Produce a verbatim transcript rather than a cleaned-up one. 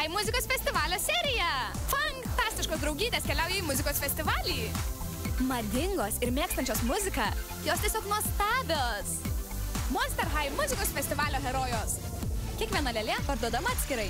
High muzikos festivalio serija. Fantastiškos draugytės keliauja į muzikos festivalį. Madingos ir mėgstančios muziką, jos tiesiog nuostabios. Monster High muzikos festivalio herojos. Kiekviena lėlė parduodama atskirai.